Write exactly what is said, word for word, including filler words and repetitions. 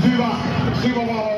Scuba, Scuba,